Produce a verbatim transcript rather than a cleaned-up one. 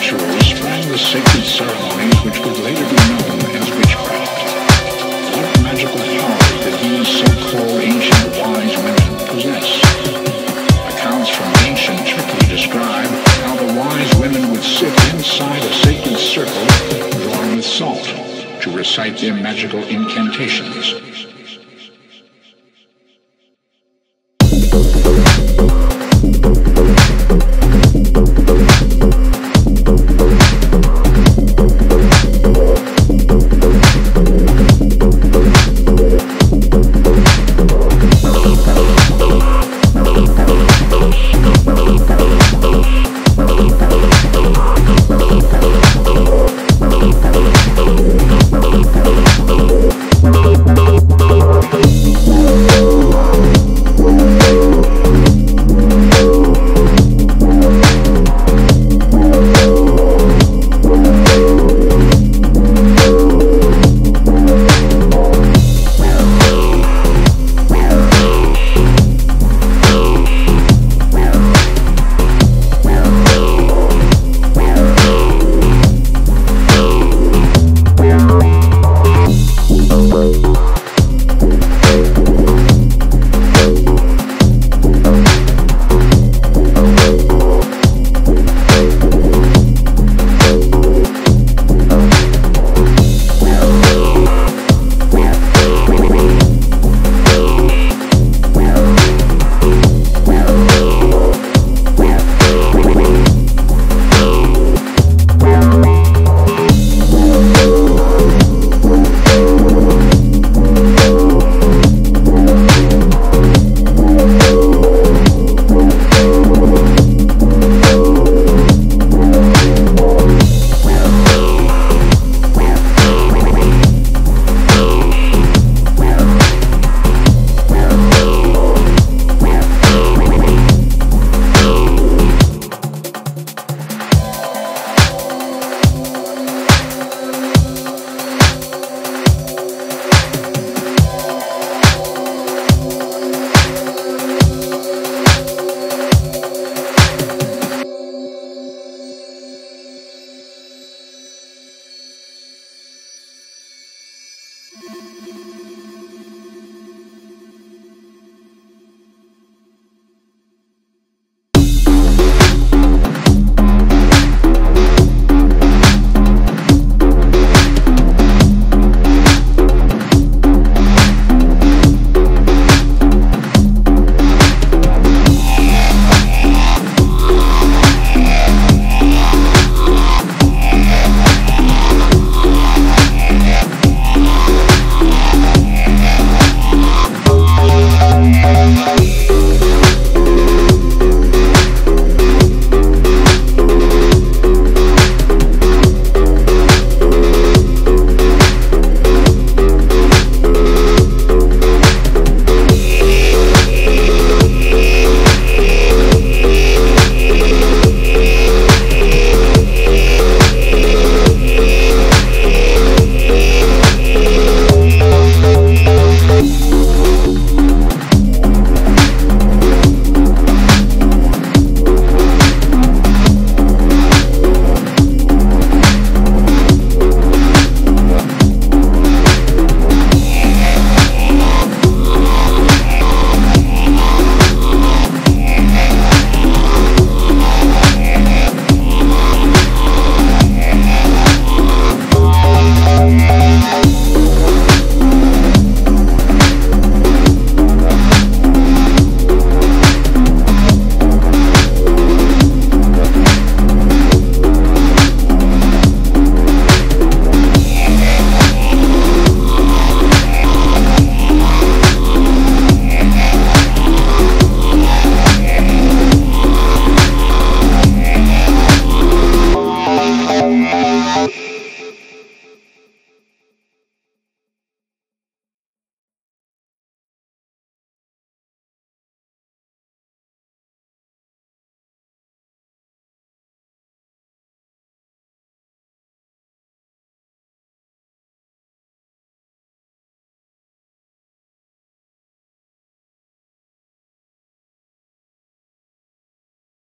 rituals sprang the sacred ceremonies which would later be known as witchcraft. What magical power did these so-called ancient wise women possess? Accounts from ancient Turkey describe how the wise women would sit inside a sacred circle drawn with salt to recite their magical incantations.